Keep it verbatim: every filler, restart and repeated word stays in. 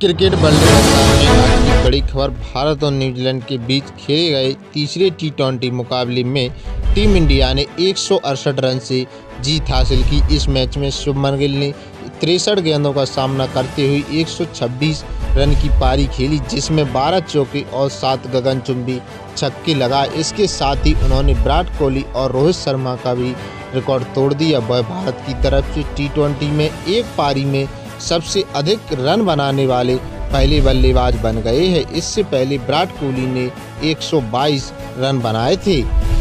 Cricket world cup की बड़ी खबर, भारत और न्यूजीलैंड के बीच खेले गए तीसरे टी ट्वेंटी मुकाबले में टीम इंडिया ने एक सौ अड़सठ रन से जीत हासिल की। इस मैच में शुभमन गिल ने तिरसठ गेंदों का सामना करते हुए एक सौ छब्बीस रन की पारी खेली, जिसमें बारह चौके और सात गगनचुंबी छक्के लगाए। इसके साथ ही उन्होंने विराट कोहली और रोहित शर्मा का भी रिकॉर्ड तोड़ दिया। वह भारत की तरफ से टी ट्वेंटी में एक पारी में सबसे अधिक रन बनाने वाले पहले बल्लेबाज बन गए हैं। इससे पहले विराट कोहली ने एक सौ बाईस रन बनाए थे।